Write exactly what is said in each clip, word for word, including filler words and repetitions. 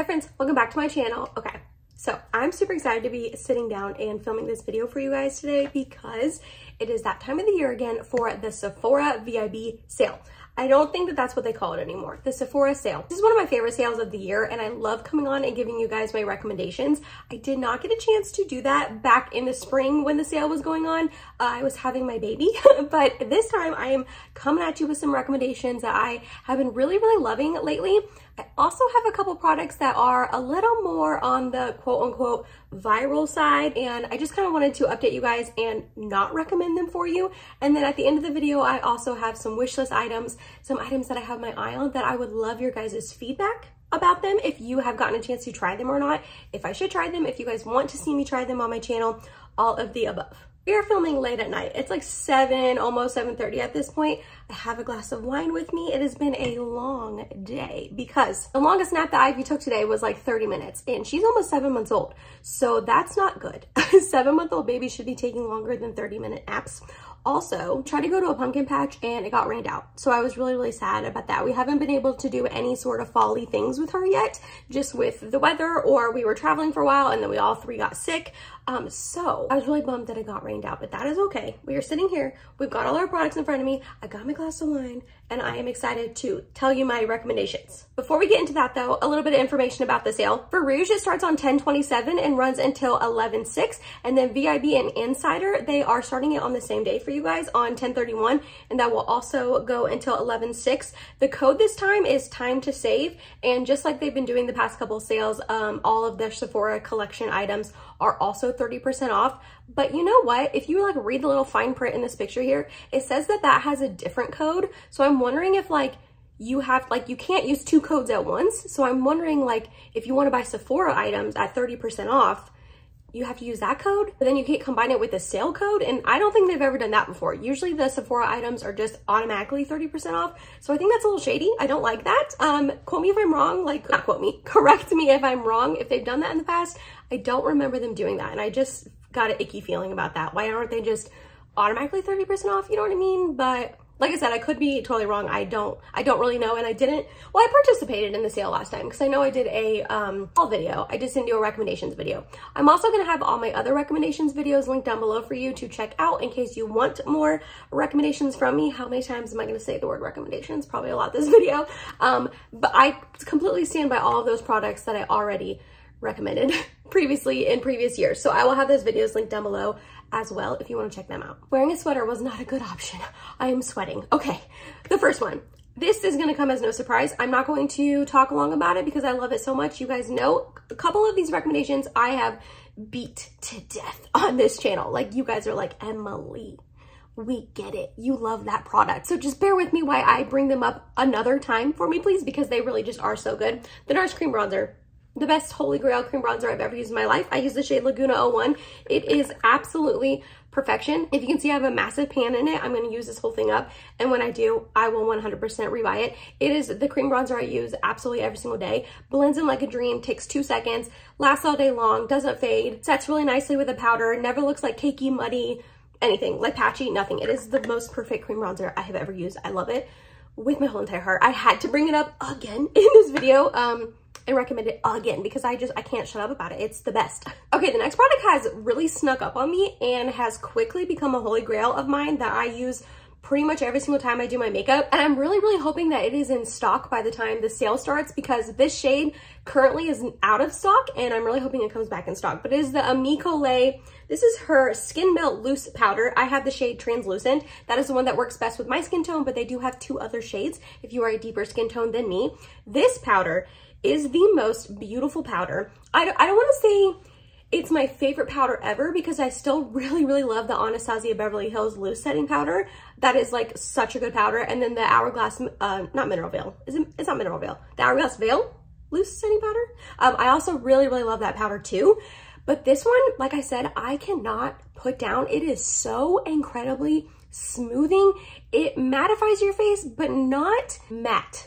Hi friends, welcome back to my channel. Okay, so I'm super excited to be sitting down and filming this video for you guys today because it is that time of the year again for the Sephora V I B sale. I don't think that that's what they call it anymore. The Sephora sale. This is one of my favorite sales of the year and I love coming on and giving you guys my recommendations. I did not get a chance to do that back in the spring when the sale was going on. Uh, I was having my baby, but this time I am coming at you with some recommendations that I have been really, really loving lately. I also have a couple products that are a little more on the quote unquote viral side and I just kind of wanted to update you guys and not recommend them for you. And then at the end of the video, I also have some wish list items, some items that I have my eye on that I would love your guys' feedback about them if you have gotten a chance to try them or not, if I should try them, if you guys want to see me try them on my channel, all of the above. We are filming late at night. It's like seven, almost seven thirty at this point. I have a glass of wine with me. It has been a long day because the longest nap that Ivy took today was like thirty minutes and she's almost seven months old. So that's not good. Seven month old babies should be taking longer than thirty minute naps. Also, tried to go to a pumpkin patch and it got rained out. So I was really, really sad about that. We haven't been able to do any sort of fall-y things with her yet, just with the weather, or we were traveling for a while and then we all three got sick. Um, so I was really bummed that it got rained out, but that is okay. We are sitting here, we've got all our products in front of me. I got my glass of wine and I am excited to tell you my recommendations. Before we get into that though, a little bit of information about the sale. For Rouge, it starts on ten twenty-seven and runs until eleven six, and then V I B and Insider, they are starting it on the same day for you guys on ten thirty-one, and that will also go until eleven six. The code this time is time to save, and just like they've been doing the past couple of sales, um, all of their Sephora collection items are also thirty percent off. But you know what? If you like read the little fine print in this picture here, it says that that has a different code. So I'm wondering if like you have, like you can't use two codes at once. So I'm wondering like if you want to buy Sephora items at thirty percent off, you have to use that code, but then you can't combine it with the sale code. And I don't think they've ever done that before. Usually the Sephora items are just automatically thirty percent off. So I think that's a little shady. I don't like that. Um, quote me if I'm wrong, like not quote me, correct me if I'm wrong. If they've done that in the past, I don't remember them doing that. And I just got an icky feeling about that. Why aren't they just automatically thirty percent off? You know what I mean? But like I said, I could be totally wrong. I don't, I don't really know. And I didn't, well, I participated in the sale last time because I know I did a um, haul video. I just didn't do a recommendations video. I'm also going to have all my other recommendations videos linked down below for you to check out in case you want more recommendations from me. How many times am I going to say the word recommendations? Probably a lot this video. Um, but I completely stand by all of those products that I already recommended previously in previous years. So I will have those videos linked down below as well if you want to check them out. Wearing a sweater was not a good option. I am sweating. Okay, the first one. This is going to come as no surprise. I'm not going to talk long about it because I love it so much. You guys know a couple of these recommendations I have beat to death on this channel. Like you guys are like, Emily, we get it. You love that product. So just bear with me why I bring them up another time for me, please, because they really just are so good. The Nars Cream Bronzer. The best holy grail cream bronzer I've ever used in my life. I use the shade Laguna oh one. It is absolutely perfection. If you can see, I have a massive pan in it. I'm going to use this whole thing up. And when I do, I will one hundred percent rebuy it. It is the cream bronzer I use absolutely every single day. Blends in like a dream, takes two seconds, lasts all day long, doesn't fade, sets really nicely with a powder, never looks like cakey, muddy, anything, like patchy, nothing. It is the most perfect cream bronzer I have ever used. I love it with my whole entire heart. I had to bring it up again in this video. Um... and recommend it again because I just I can't shut up about it. It's the best. Okay, the next product has really snuck up on me and has quickly become a holy grail of mine that I use pretty much every single time I do my makeup, and I'm really really hoping that it is in stock by the time the sale starts because this shade currently is out of stock and I'm really hoping it comes back in stock. But it is the Ami Cole. This is her Skin Melt Loose Powder. I have the shade Translucent. That is the one that works best with my skin tone, but they do have two other shades if you are a deeper skin tone than me. This powder is the most beautiful powder. I don't, I don't want to say it's my favorite powder ever because I still really, really love the Anastasia Beverly Hills Loose Setting Powder. That is like such a good powder. And then the Hourglass, uh, not Mineral Veil. Is it, it's not Mineral Veil. The Hourglass Veil Loose Setting Powder. Um, I also really, really love that powder too. But this one, like I said, I cannot put down. It is so incredibly smoothing. It mattifies your face, but not matte.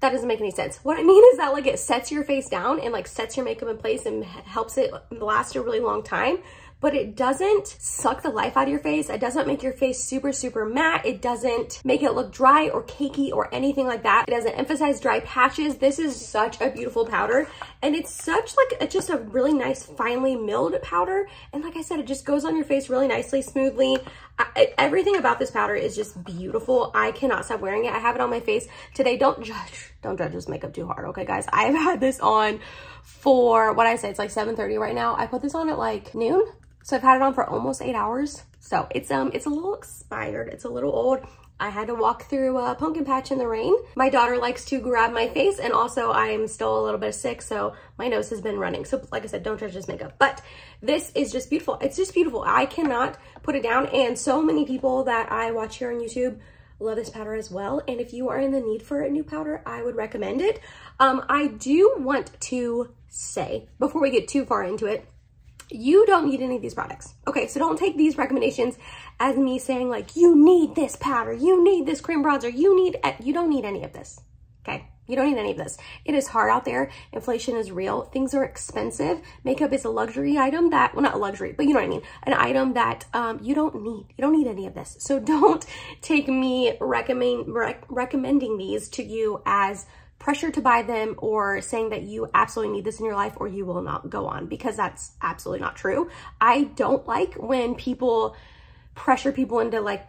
That doesn't make any sense. What I mean is that like it sets your face down and like sets your makeup in place and helps it last a really long time. but it doesn't suck the life out of your face. It doesn't make your face super, super matte. It doesn't make it look dry or cakey or anything like that. It doesn't emphasize dry patches. This is such a beautiful powder, and it's such like, it's just a really nice finely milled powder. And like I said, it just goes on your face really nicely, smoothly. I, everything about this powder is just beautiful. I cannot stop wearing it. I have it on my face today. Don't judge, don't judge this makeup too hard. Okay guys, I've had this on for what I say, it's like seven thirty right now. I put this on at like noon. So I've had it on for almost eight hours. So it's, um, it's a little expired. It's a little old. I had to walk through a pumpkin patch in the rain. My daughter likes to grab my face, and also I'm still a little bit sick, so my nose has been running. So like I said, don't judge this makeup, but this is just beautiful. It's just beautiful. I cannot put it down, and so many people that I watch here on YouTube love this powder as well. And if you are in the need for a new powder, I would recommend it. Um, I do want to say, before we get too far into it, you don't need any of these products. Okay, so don't take these recommendations as me saying like, you need this powder, you need this cream bronzer, you need, you don't need any of this, okay? You don't need any of this. It is hard out there. Inflation is real. Things are expensive. Makeup is a luxury item that, well, not a luxury, but you know what I mean? An item that um, you don't need. You don't need any of this. So don't take me recommend rec recommending these to you as pressure to buy them or saying that you absolutely need this in your life or you will not go on, because that's absolutely not true. I don't like when people pressure people into like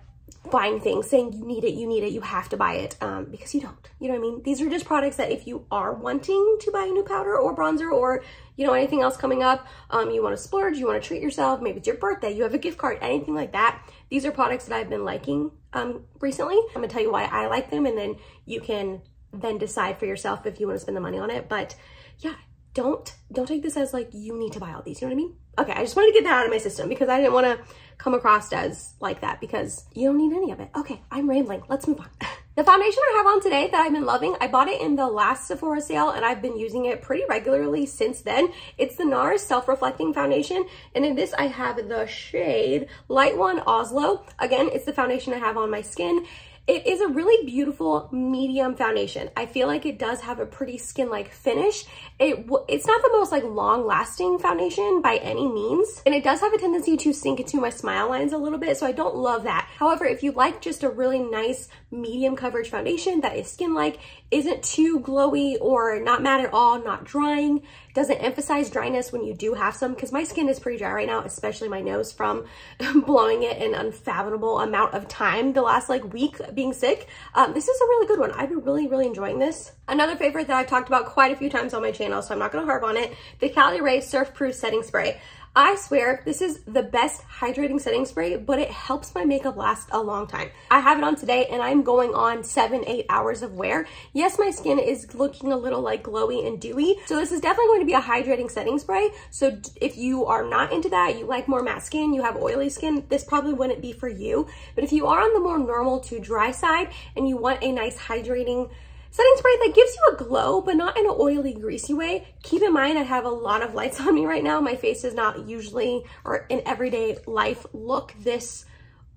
buying things, saying you need it, you need it, you have to buy it, um, because you don't, you know what I mean? These are just products that if you are wanting to buy a new powder or bronzer or, you know, anything else coming up, um, you want to splurge, you want to treat yourself, maybe it's your birthday, you have a gift card, anything like that. These are products that I've been liking um, recently. I'm gonna tell you why I like them, and then you can then decide for yourself if you want to spend the money on it. But yeah, don't don't take this as like you need to buy all these, you know what I mean? Okay, I just wanted to get that out of my system because I didn't want to come across as like that, because you don't need any of it. Okay, I'm rambling, let's move on. The foundation I have on today that I've been loving, I bought it in the last Sephora sale and I've been using it pretty regularly since then. It's the Nars Self-Reflecting Foundation, and in this I have the shade Light One Oslo. Again, it's the foundation I have on my skin. It is a really beautiful medium foundation. I feel like it does have a pretty skin-like finish. It It's not the most like long-lasting foundation by any means, and it does have a tendency to sink into my smile lines a little bit, so I don't love that. However, if you like just a really nice medium coverage foundation that is skin-like, isn't too glowy or not matte at all, not drying, doesn't emphasize dryness when you do have some, because my skin is pretty dry right now, especially my nose from blowing it an unfathomable amount of time the last like week being sick. Um, this is a really good one. I've been really, really enjoying this. Another favorite that I've talked about quite a few times on my channel, so I'm not gonna harp on it, the Cali Ray SurfProof Setting Spray. I swear this is the best hydrating setting spray, but it helps my makeup last a long time. I have it on today and I'm going on seven, eight hours of wear. Yes, my skin is looking a little like glowy and dewy, so this is definitely going to be a hydrating setting spray. So if you are not into that, you like more matte skin, you have oily skin, this probably wouldn't be for you. But if you are on the more normal to dry side and you want a nice hydrating setting spray that gives you a glow, but not in an oily, greasy way. Keep in mind, I have a lot of lights on me right now. My face is not usually, or in everyday life, look this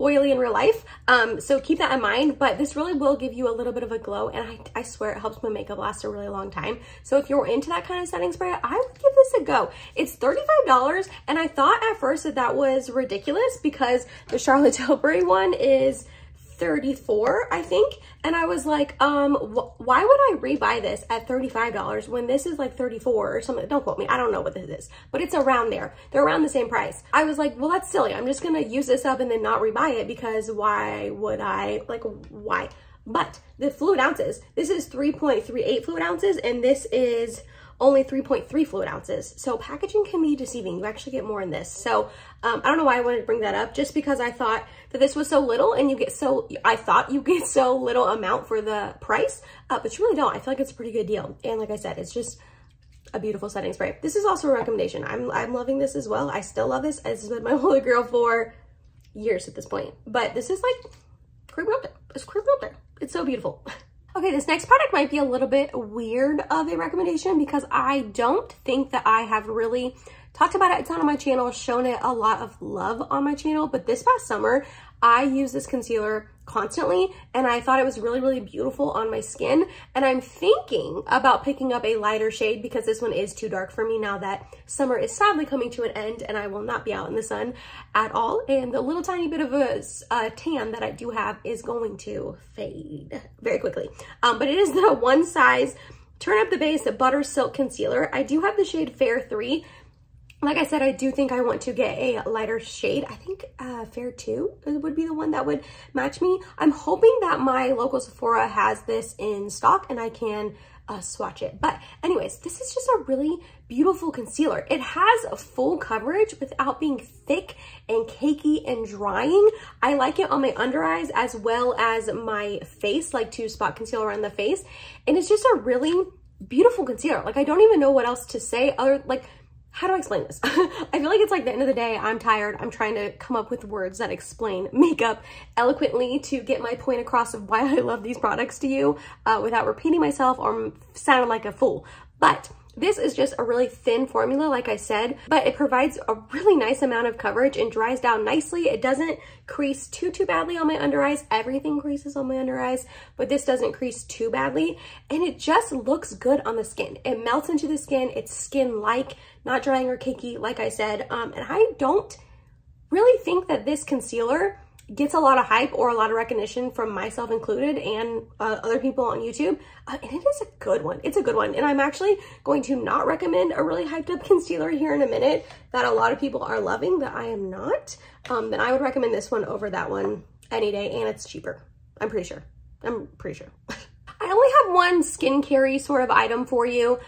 oily in real life. Um, so keep that in mind, but this really will give you a little bit of a glow, and I, I swear it helps my makeup last a really long time. So if you're into that kind of setting spray, I would give this a go. It's thirty-five dollars, and I thought at first that that was ridiculous because the Charlotte Tilbury one is thirty-four, I think, and I was like, um wh why would I rebuy this at thirty-five dollars when this is like thirty-four or something? Don't quote me, I don't know what this is, but it's around there. They're around the same price. I was like, well, that's silly. I'm just gonna use this up and then not rebuy it, because why would I, like, why? But the fluid ounces, this is three point three eight fluid ounces and this is only three point three fluid ounces. So packaging can be deceiving. You actually get more in this. So um, I don't know why I wanted to bring that up, just because I thought that this was so little and you get so, I thought you get so little amount for the price, uh, but you really don't. I feel like it's a pretty good deal. And like I said, it's just a beautiful setting spray. This is also a recommendation. I'm, I'm loving this as well. I still love this. This has been my holy grail for years at this point, but this is like cream rub-in. It's cream rub-in. It's so beautiful. Okay, this next product might be a little bit weird of a recommendation because I don't think that I have really talked about it a ton on my channel, shown it a lot of love on my channel, but this past summer, I used this concealer constantly, and I thought it was really, really beautiful on my skin. And I'm thinking about picking up a lighter shade because this one is too dark for me now that summer is sadly coming to an end and I will not be out in the sun at all. And the little tiny bit of a uh, tan that I do have is going to fade very quickly. Um, but it is the One Size Turn Up the Base Butter Silk Concealer. I do have the shade Fair three. Like I said, I do think I want to get a lighter shade. I think uh, Fair two would be the one that would match me. I'm hoping that my local Sephora has this in stock and I can uh, swatch it. But anyways, this is just a really beautiful concealer. It has a full coverage without being thick and cakey and drying. I like it on my under eyes as well as my face, like two spot concealer around the face. And it's just a really beautiful concealer. Like, I don't even know what else to say other, like, how do I explain this? I feel like it's like the end of the day, I'm tired, I'm trying to come up with words that explain makeup eloquently to get my point across of why I love these products to you uh, without repeating myself or sounding like a fool. But this is just a really thin formula, like I said, but it provides a really nice amount of coverage and dries down nicely. It doesn't crease too, too badly on my under eyes. Everything creases on my under eyes, but this doesn't crease too badly. And it just looks good on the skin. It melts into the skin. It's skin-like, not drying or cakey, like I said. Um, and I don't really think that this concealer gets a lot of hype or a lot of recognition from myself included and uh, other people on YouTube. Uh, and it is a good one. It's a good one. And I'm actually going to not recommend a really hyped up concealer here in a minute that a lot of people are loving that I am not. Um, then I would recommend this one over that one any day, and it's cheaper. I'm pretty sure. I'm pretty sure. I only have one skincare-y sort of item for you.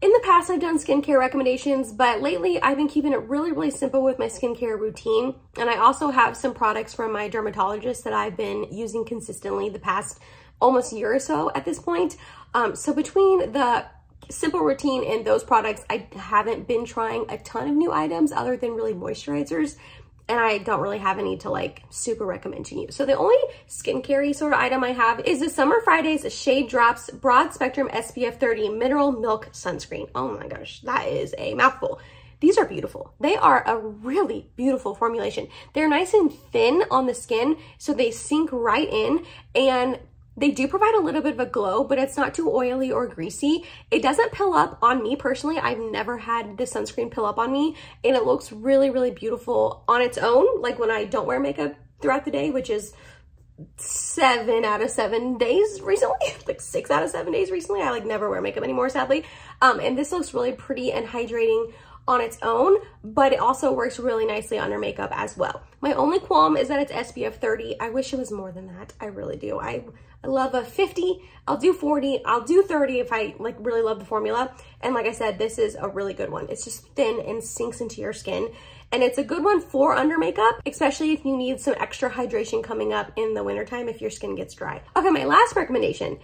In the past, I've done skincare recommendations, but lately I've been keeping it really, really simple with my skincare routine. And I also have some products from my dermatologist that I've been using consistently the past almost year or so at this point. Um, so between the simple routine and those products, I haven't been trying a ton of new items other than really moisturizers. And I don't really have any to like super recommend to you. So the only skincare-y sort of item I have is the Summer Fridays Shade Drops Broad Spectrum S P F thirty Mineral Milk Sunscreen. Oh my gosh, that is a mouthful. These are beautiful. They are a really beautiful formulation. They're nice and thin on the skin, so they sink right in, and they do provide a little bit of a glow, but it's not too oily or greasy. It doesn't pill up on me personally. I've never had the sunscreen pill up on me, and it looks really, really beautiful on its own, like when I don't wear makeup throughout the day, which is seven out of seven days recently, like six out of seven days recently. I like never wear makeup anymore, sadly. Um, and this looks really pretty and hydrating on its own, but it also works really nicely under makeup as well. My only qualm is that it's S P F thirty. I wish it was more than that. I really do. I, I love a fifty. I'll do forty. I'll do thirty if I like really love the formula. And like I said, this is a really good one. It's just thin and sinks into your skin. And it's a good one for under makeup, especially if you need some extra hydration coming up in the wintertime if your skin gets dry. Okay, my last recommendation.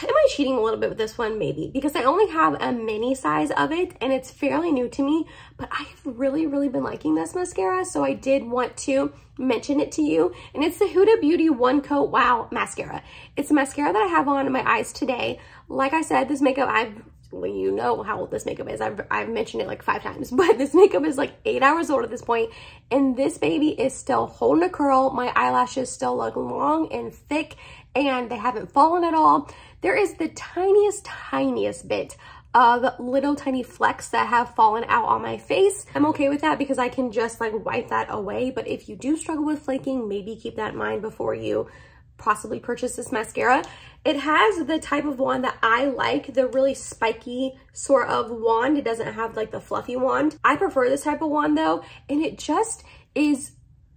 Am I cheating a little bit with this one? Maybe, because I only have a mini size of it and it's fairly new to me, but I have really, really been liking this mascara. So I did want to mention it to you. And it's the Huda Beauty One Coat Wow Mascara. It's a mascara that I have on my eyes today. Like I said, this makeup, I've, well, you know how old this makeup is. I've, I've mentioned it like five times, but this makeup is like eight hours old at this point. And this baby is still holding a curl. My eyelashes still look long and thick, and they haven't fallen at all. There is the tiniest, tiniest bit of little tiny flecks that have fallen out on my face. I'm okay with that because I can just like wipe that away. But if you do struggle with flaking, maybe keep that in mind before you possibly purchase this mascara. It has the type of wand that I like, the really spiky sort of wand. It doesn't have like the fluffy wand. I prefer this type of wand though, and it just is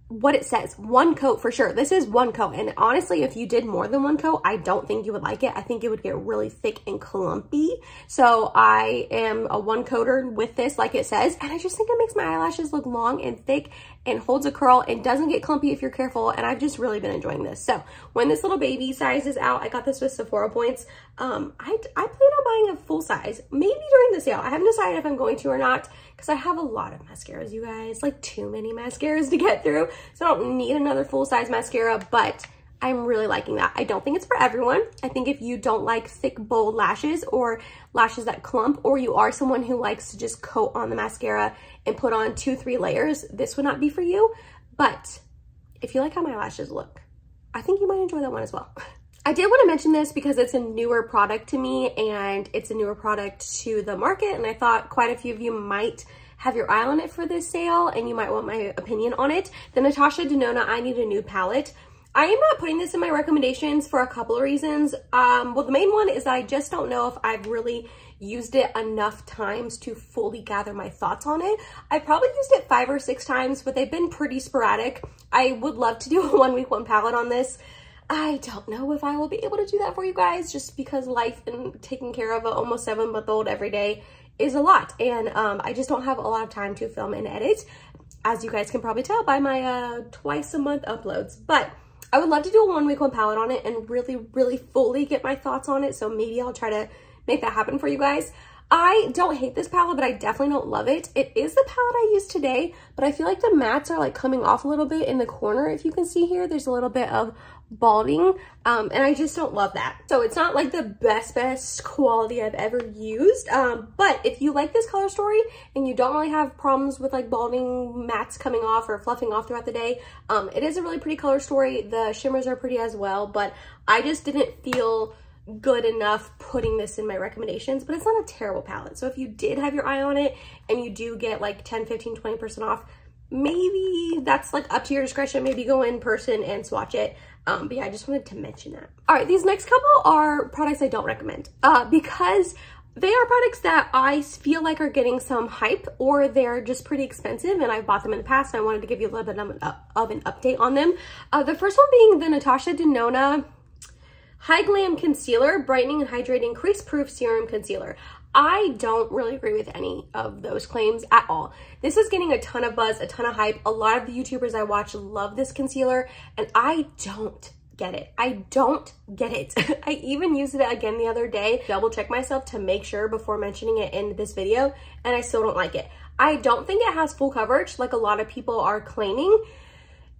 what it says, one coat for sure. This is one coat, and honestly, if you did more than one coat, I don't think you would like it. I think it would get really thick and clumpy. So I am a one coater with this, like it says, and I just think it makes my eyelashes look long and thick and holds a curl and doesn't get clumpy if you're careful, and I've just really been enjoying this. So when this little baby size is out, I got this with Sephora points. Um, I, I plan on buying a full size, maybe during the sale. I haven't decided if I'm going to or not, because I have a lot of mascaras, you guys, like too many mascaras to get through. So I don't need another full size mascara, but I'm really liking that. I don't think it's for everyone. I think if you don't like thick, bold lashes or lashes that clump, or you are someone who likes to just coat on the mascara and put on two, three layers, this would not be for you. But if you like how my lashes look, I think you might enjoy that one as well. I did want to mention this because it's a newer product to me and it's a newer product to the market, and I thought quite a few of you might have your eye on it for this sale and you might want my opinion on it. The Natasha Denona I Need a New Palette. I am not putting this in my recommendations for a couple of reasons. Um, well, the main one is that I just don't know if I've really used it enough times to fully gather my thoughts on it. I probably used it five or six times, but they've been pretty sporadic. I would love to do a one week one palette on this. I don't know if I will be able to do that for you guys just because life and taking care of an almost seven month old every day is a lot. And um, I just don't have a lot of time to film and edit, as you guys can probably tell by my uh, twice a month uploads. But I would love to do a one week one palette on it and really, really fully get my thoughts on it. So maybe I'll try to make that happen for you guys. I don't hate this palette, but I definitely don't love it. It is the palette I used today, but I feel like the mattes are like coming off a little bit in the corner. If you can see here, there's a little bit of balding, um, and I just don't love that. So it's not like the best, best quality I've ever used. Um, but if you like this color story and you don't really have problems with like balding mattes coming off or fluffing off throughout the day, um, it is a really pretty color story. The shimmers are pretty as well, but I just didn't feel good enough putting this in my recommendations. But it's not a terrible palette, so if you did have your eye on it and you do get like ten, fifteen, twenty percent off, maybe that's like up to your discretion. Maybe go in person and swatch it. Um, but yeah, I just wanted to mention that. All right, these next couple are products I don't recommend uh, because they are products that I feel like are getting some hype, or they're just pretty expensive and I've bought them in the past and I wanted to give you a little bit of an update on them. Uh, the first one being the Natasha Denona High Glam Concealer, Brightening and Hydrating Crease Proof Serum Concealer. I don't really agree with any of those claims at all. This is getting a ton of buzz, a ton of hype. A lot of the YouTubers I watch love this concealer, and I don't get it. I don't get it. I even used it again the other day, double check myself to make sure before mentioning it in this video, and I still don't like it. I don't think it has full coverage like a lot of people are claiming.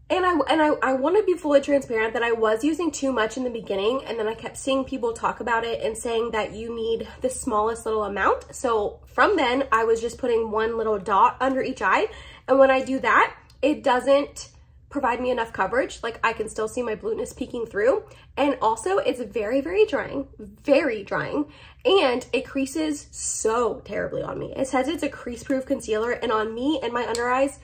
And I and I, I want to be fully transparent that I was using too much in the beginning, and then I kept seeing people talk about it and saying that you need the smallest little amount. So from then, I was just putting one little dot under each eye. And when I do that, it doesn't provide me enough coverage. Like, I can still see my blueness peeking through. And also, it's very, very drying, very drying. And it creases so terribly on me. It says it's a crease-proof concealer, and on me and my under eyes,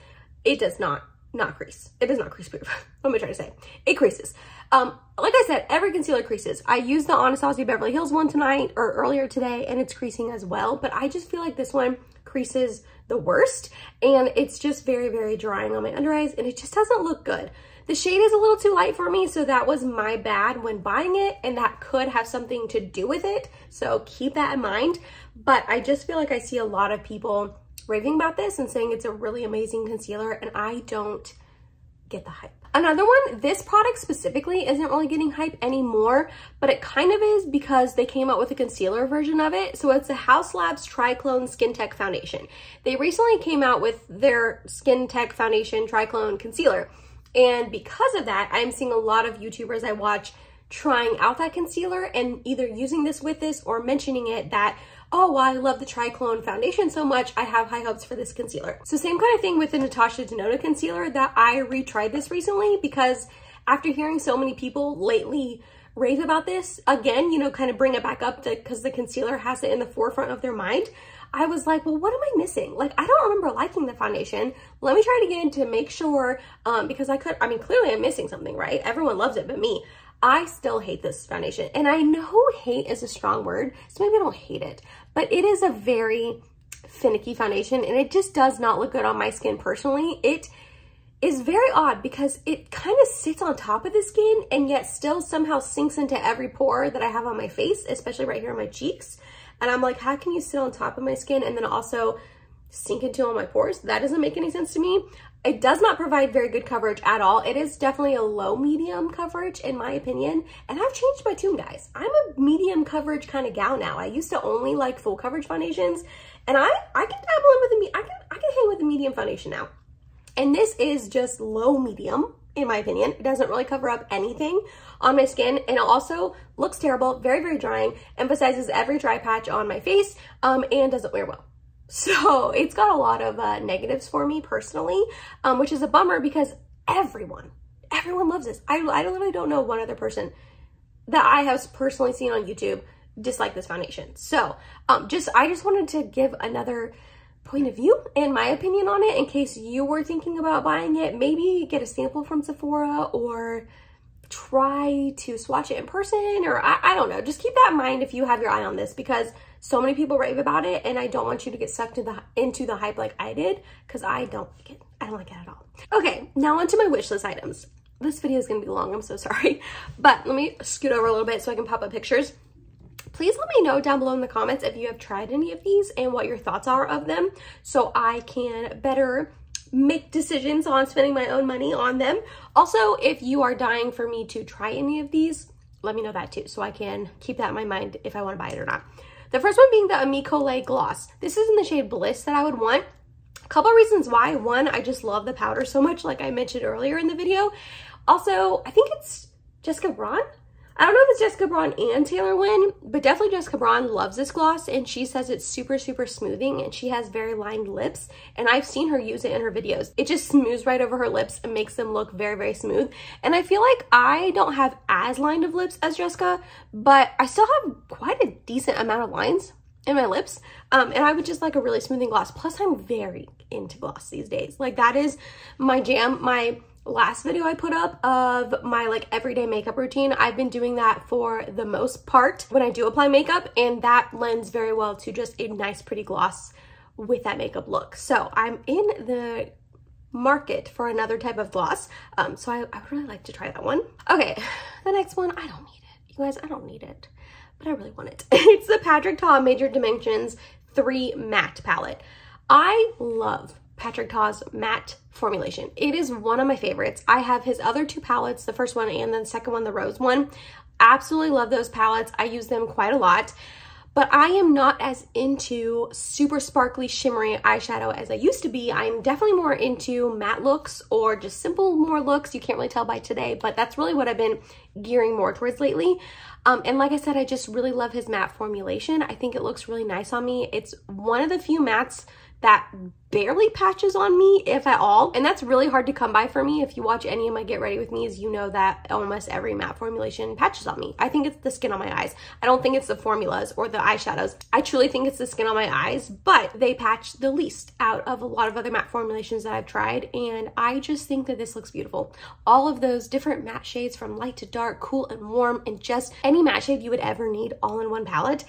it does not. Not crease. It is not crease proof. What am I trying to say? It creases. Um, like I said, every concealer creases. I used the Anastasia Beverly Hills one tonight or earlier today, and it's creasing as well. But I just feel like this one creases the worst, and it's just very, very drying on my under eyes, and it just doesn't look good. The shade is a little too light for me, so that was my bad when buying it, and that could have something to do with it. So keep that in mind. But I just feel like I see a lot of people raving about this and saying it's a really amazing concealer, and I don't get the hype. Another one, this product specifically isn't really getting hype anymore, but it kind of is because they came out with a concealer version of it. So it's the House Labs Triclone Skin Tech Foundation. They recently came out with their Skin Tech Foundation Triclone Concealer, and because of that, I'm seeing a lot of YouTubers I watch trying out that concealer and either using this with this or mentioning it that, oh, well, I love the Triclone foundation so much, I have high hopes for this concealer. So same kind of thing with the Natasha Denona concealer that I retried this recently because after hearing so many people lately rave about this, again, you know, kind of bring it back up because the concealer has it in the forefront of their mind, I was like, well, what am I missing? Like, I don't remember liking the foundation. Let me try it again to make sure, um, because I could, I mean, clearly I'm missing something, right? Everyone loves it but me. I still hate this foundation, and I know hate is a strong word, so maybe I don't hate it, but it is a very finicky foundation, and it just does not look good on my skin personally. It is very odd because it kind of sits on top of the skin and yet still somehow sinks into every pore that I have on my face, especially right here on my cheeks, and I'm like, how can you sit on top of my skin and then also sink into all my pores? That doesn't make any sense to me. It does not provide very good coverage at all. It is definitely a low medium coverage in my opinion, and I've changed my tune, guys. I'm a medium coverage kind of gal now. I used to only like full coverage foundations, and I, I can dabble in with a me I can I can hang with a medium foundation now. And this is just low medium in my opinion. It doesn't really cover up anything on my skin, and it also looks terrible, very, very drying, emphasizes every dry patch on my face, um, and doesn't wear well. So it's got a lot of uh, negatives for me personally, um, which is a bummer because everyone, everyone loves this. I, I literally don't know one other person that I have personally seen on YouTube dislike this foundation. So um, just I just wanted to give another point of view and my opinion on it in case you were thinking about buying it. Maybe get a sample from Sephora or try to swatch it in person, or I, I don't know. Just keep that in mind if you have your eye on this, because so many people rave about it and I don't want you to get sucked in the, into the hype like I did, because I don't like it. I don't like it at all. Okay, now onto my wish list items. This video is going to be long. I'm so sorry. But let me scoot over a little bit so I can pop up pictures. Please let me know down below in the comments if you have tried any of these and what your thoughts are of them, so I can better make decisions on spending my own money on them. Also, if you are dying for me to try any of these, let me know that too, so I can keep that in my mind if I want to buy it or not. The first one being the Ami Cole Gloss. This is in the shade Bliss that I would want. A couple reasons why. One, I just love the powder so much, like I mentioned earlier in the video. Also, I think it's Jessica Braun. I don't know if it's Jessica Braun and Taylor Wynn, but definitely Jessica Braun loves this gloss, and she says it's super, super smoothing, and she has very lined lips, and I've seen her use it in her videos. It just smooths right over her lips and makes them look very, very smooth, and I feel like I don't have as lined of lips as Jessica, but I still have quite a decent amount of lines in my lips, um, and I would just like a really smoothing gloss. Plus, I'm very into gloss these days. Like, that is my jam. My last video I put up of my like everyday makeup routine, I've been doing that for the most part when I do apply makeup, and that lends very well to just a nice pretty gloss with that makeup look. So I'm in the market for another type of gloss, um, so I, I would really like to try that one. Okay, the next one, I don't need it, you guys, I don't need it, but I really want it. It's the Patrick Ta Major Dimensions three Matte Palette. I love Patrick Ta's matte formulation. It is one of my favorites. I have his other two palettes, the first one and then the second one, the rose one. Absolutely love those palettes. I use them quite a lot, but I am not as into super sparkly shimmery eyeshadow as I used to be. I'm definitely more into matte looks or just simple more looks. You can't really tell by today, but that's really what I've been gearing more towards lately. Um, and like I said, I just really love his matte formulation. I think it looks really nice on me. It's one of the few mattes that barely patches on me, if at all, and that's really hard to come by for me. If you watch any of my Get Ready With Me's, you know that almost every matte formulation patches on me. I think it's the skin on my eyes. I don't think it's the formulas or the eyeshadows. I truly think it's the skin on my eyes, but they patch the least out of a lot of other matte formulations that I've tried, and I just think that this looks beautiful. All of those different matte shades from light to dark, cool and warm, and just any matte shade you would ever need all in one palette.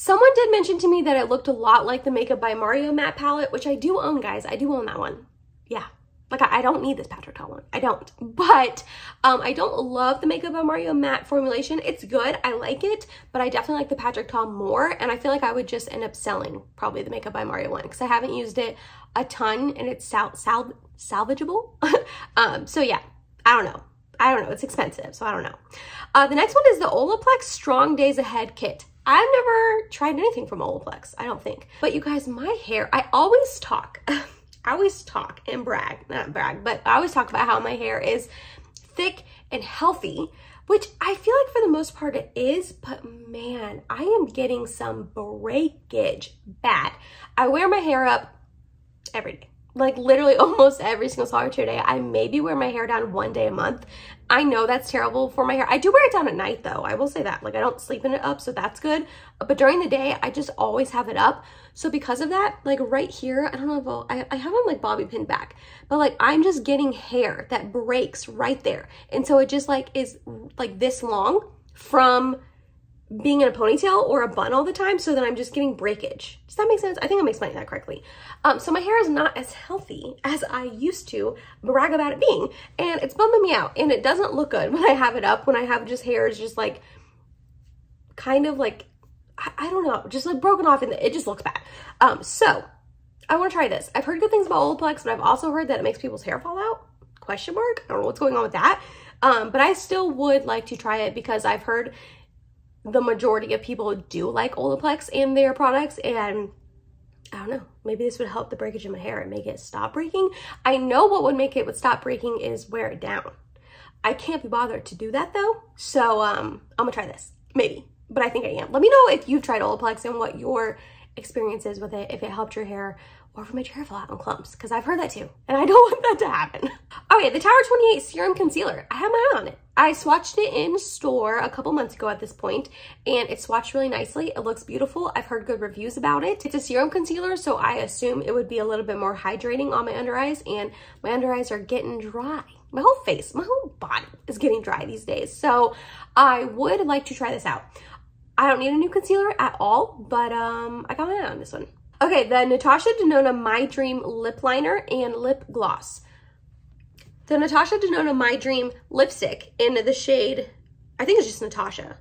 Someone did mention to me that it looked a lot like the Makeup by Mario matte palette, which I do own, guys. I do own that one. Yeah. Like, I, I don't need this Patrick Ta one. I don't. But um, I don't love the Makeup by Mario matte formulation. It's good. I like it. But I definitely like the Patrick Ta more. And I feel like I would just end up selling probably the Makeup by Mario one, because I haven't used it a ton and it's sal sal salvageable. um, so, yeah. I don't know. I don't know. It's expensive. So, I don't know. Uh, the next one is the Olaplex Strong Days Ahead Kit. I've never tried anything from Olaplex, I don't think. But you guys, my hair, I always talk, I always talk and brag, not brag, but I always talk about how my hair is thick and healthy, which I feel like for the most part it is, but man, I am getting some breakage bad. I wear my hair up every day, like literally almost every single solitary day. I maybe wear my hair down one day a month. I know that's terrible for my hair. I do wear it down at night though, I will say that. Like, I don't sleep in it up, so that's good. But during the day, I just always have it up. So because of that, like right here, I don't know if I'll, I, I have them like bobby pinned back, but like I'm just getting hair that breaks right there. And so it just like is like this long from being in a ponytail or a bun all the time, so that I'm just getting breakage. Does that make sense? I think I'm explaining that correctly. Um, so my hair is not as healthy as I used to brag about it being, and it's bumming me out, and it doesn't look good when I have it up, when I have just hair is just like, kind of like, I, I don't know, just like broken off, and it just looks bad. Um, so I wanna try this. I've heard good things about Olaplex, but I've also heard that it makes people's hair fall out, question mark. I don't know what's going on with that. Um, but I still would like to try it, because I've heard the majority of people do like Olaplex and their products, and I don't know, maybe this would help the breakage in my hair and make it stop breaking. I know what would make it would stop breaking is wear it down. I can't be bothered to do that though, so um I'm gonna try this, maybe, but I think I am. Let me know if you've tried Olaplex and what your experiences with it, if it helped your hair, or from it your hair fell out in clumps, because I've heard that too, and I don't want that to happen. Okay, the Tower twenty-eight Serum Concealer. I have my eye on it. I swatched it in store a couple months ago at this point, and it swatched really nicely. It looks beautiful. I've heard good reviews about it. It's a serum concealer, so I assume it would be a little bit more hydrating on my under eyes, and my under eyes are getting dry. My whole face, my whole body is getting dry these days, so I would like to try this out. I don't need a new concealer at all, but um, I got my eye on this one. Okay, the Natasha Denona My Dream Lip Liner and Lip Gloss. The Natasha Denona My Dream Lipstick in the shade, I think it's just Natasha,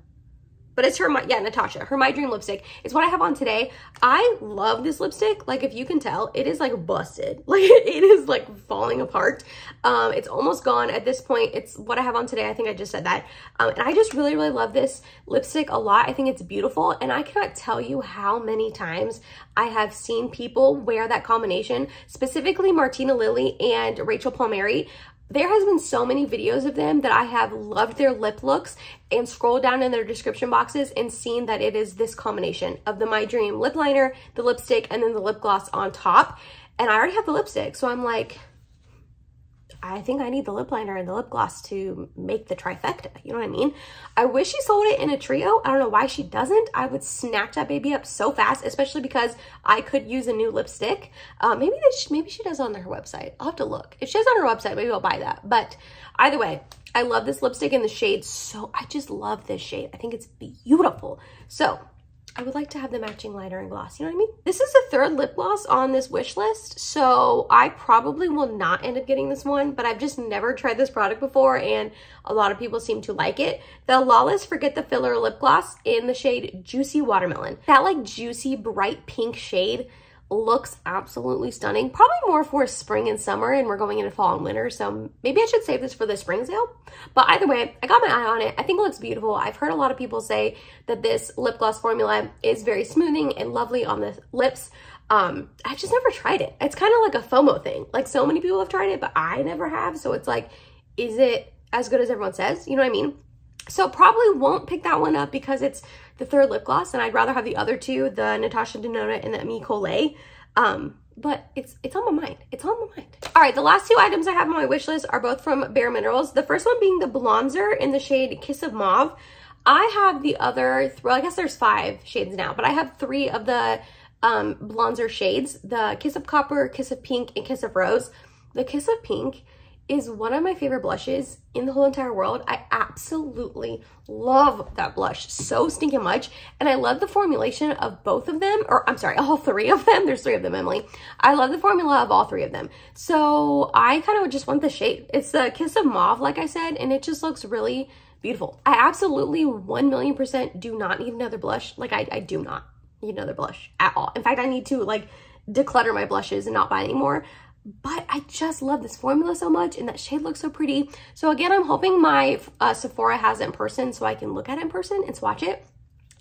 but it's her, yeah, Natasha, her My Dream Lipstick. It's what I have on today. I love this lipstick. Like, if you can tell, it is like busted. Like, it is like falling apart. Um, it's almost gone at this point. It's what I have on today. I think I just said that. Um, and I just really, really love this lipstick a lot. I think it's beautiful. And I cannot tell you how many times I have seen people wear that combination, specifically Martina Lily and Rachel Palmieri. There has been so many videos of them that I have loved their lip looks and scrolled down in their description boxes and seen that it is this combination of the My Dream lip liner, the lipstick, and then the lip gloss on top. And I already have the lipstick, so I'm like, I think I need the lip liner and the lip gloss to make the trifecta. You know what I mean? I wish she sold it in a trio. I don't know why she doesn't. I would snatch that baby up so fast, especially because I could use a new lipstick. Uh, maybe she, maybe she does on her website. I'll have to look. If she has on her website, maybe I'll buy that. But either way, I love this lipstick in the shade. So I just love this shade. I think it's beautiful. So I would like to have the matching liner and gloss, you know what I mean? This is the third lip gloss on this wish list, so I probably will not end up getting this one, but I've just never tried this product before, and a lot of people seem to like it. The Lawless Forget the Filler Lip Gloss in the shade Juicy Watermelon. That like juicy, bright pink shade looks absolutely stunning. Probably more for spring and summer, and we're going into fall and winter, so maybe I should save this for the spring sale. But either way, I got my eye on it. I think it looks beautiful. I've heard a lot of people say that this lip gloss formula is very smoothing and lovely on the lips. um I've just never tried it. It's kind of like a FOMO thing, like so many people have tried it but I never have, so it's like, is it as good as everyone says? You know what I mean? So probably won't pick that one up because it's the third lip gloss and I'd rather have the other two, the Natasha Denona and the Ami Cole. Um, but it's it's on my mind. It's on my mind. All right, the last two items I have on my wish list are both from Bare Minerals. The first one being the Bronzer in the shade Kiss of Mauve. I have the other, well, I guess there's five shades now, but I have three of the um, Bronzer shades, the Kiss of Copper, Kiss of Pink, and Kiss of Rose. The Kiss of Pink is one of my favorite blushes in the whole entire world. I absolutely love that blush so stinking much. And I love the formulation of both of them, or I'm sorry, all three of them. There's three of them, Emily. I love the formula of all three of them. So I kind of just want the shade. It's the Kiss of Mauve, like I said, and it just looks really beautiful. I absolutely one million percent do not need another blush. Like I, I do not need another blush at all. In fact, I need to like declutter my blushes and not buy any more. But I just love this formula so much and that shade looks so pretty. So again, I'm hoping my uh, Sephora has it in person so I can look at it in person and swatch it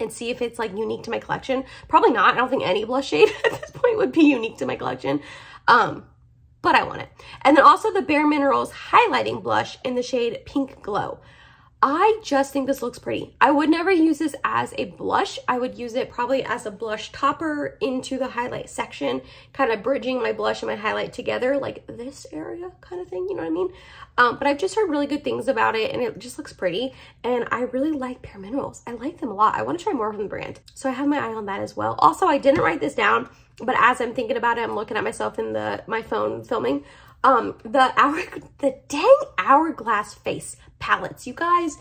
and see if it's like unique to my collection. Probably not. I don't think any blush shade at this point would be unique to my collection, um, but I want it. And then also the Bare Minerals Highlighting Blush in the shade Pink Glow. I just think this looks pretty. I would never use this as a blush. I would use it probably as a blush topper into the highlight section, kind of bridging my blush and my highlight together, like this area kind of thing, you know what I mean? Um, but I've just heard really good things about it and it just looks pretty. And I really like Bare Minerals. I like them a lot. I want to try more from the brand. So I have my eye on that as well. Also, I didn't write this down, but as I'm thinking about it, I'm looking at myself in the my phone filming. Um, the hour, the dang Hourglass face palettes, you guys.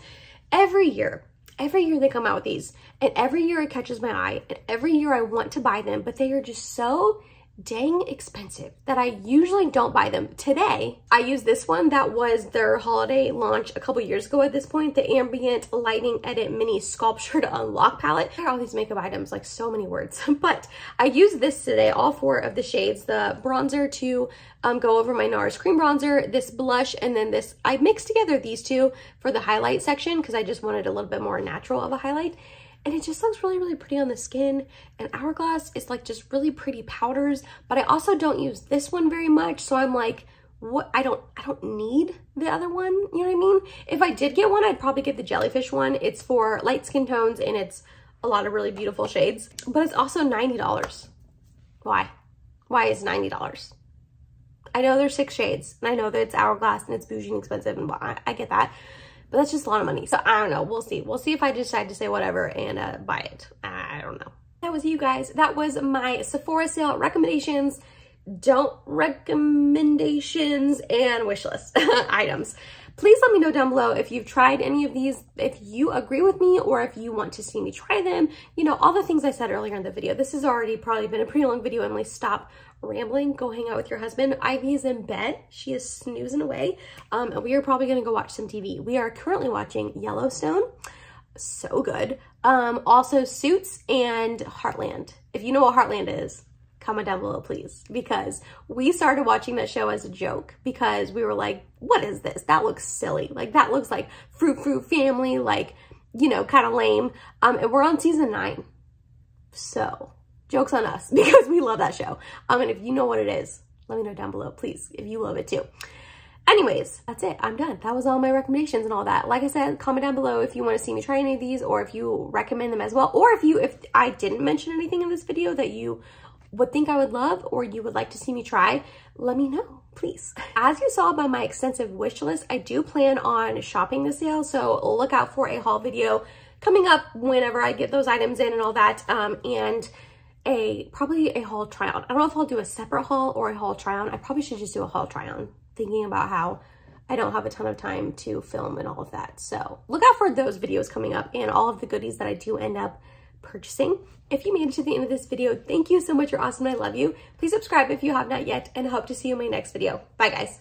Every year, every year they come out with these, and every year it catches my eye, and every year I want to buy them, but they are just so dang expensive that I usually don't buy them. Today, I used this one that was their holiday launch a couple years ago at this point, the Ambient Lighting Edit Mini Sculpture to Unlock Palette. There are all these makeup items, like so many words, but I used this today, all four of the shades, the bronzer to um, go over my Nars cream bronzer, this blush, and then this. I mixed together these two for the highlight section because I just wanted a little bit more natural of a highlight. And it just looks really, really pretty on the skin. And Hourglass is like just really pretty powders, but I also don't use this one very much. So I'm like, what? I don't, I don't need the other one. You know what I mean? If I did get one, I'd probably get the jellyfish one. It's for light skin tones and it's a lot of really beautiful shades, but it's also ninety dollars. Why? Why is ninety dollars? I know there's six shades, and I know that it's Hourglass and it's bougie and expensive, and I, I get that, but that's just a lot of money. So I don't know. We'll see. We'll see if I decide to say whatever and uh, buy it. I don't know. That was you guys. That was my Sephora sale recommendations, don't recommendations, and wish list items. Please let me know down below if you've tried any of these, if you agree with me, or if you want to see me try them. You know, all the things I said earlier in the video. This has already probably been a pretty long video. Emily, stop rambling. Go hang out with your husband. Ivy's in bed. She is snoozing away. Um, and we are probably going to go watch some T V. We are currently watching Yellowstone. So good. Um, also Suits and Heartland. If you know what Heartland is, comment down below, please, because we started watching that show as a joke because we were like, what is this? That looks silly. Like, that looks like Fruit Fruit Family, like, you know, kind of lame. Um, and we're on season nine. So joke's on us because we love that show. Um, and if you know what it is, let me know down below, please, if you love it too. Anyways, that's it. I'm done. That was all my recommendations and all that. Like I said, comment down below if you want to see me try any of these, or if you recommend them as well. Or if you, if I didn't mention anything in this video that you would think I would love, or you would like to see me try, let me know, please. As you saw by my extensive wish list, I do plan on shopping this sale, so look out for a haul video coming up whenever I get those items in and all that, um, and a probably a haul try on. I don't know if I'll do a separate haul or a haul try on. I probably should just do a haul try on, thinking about how I don't have a ton of time to film and all of that. So look out for those videos coming up and all of the goodies that I do end up purchasing. If you made it to the end of this video, thank you so much. You're awesome. I love you. Please subscribe if you have not yet, and I hope to see you in my next video. Bye guys.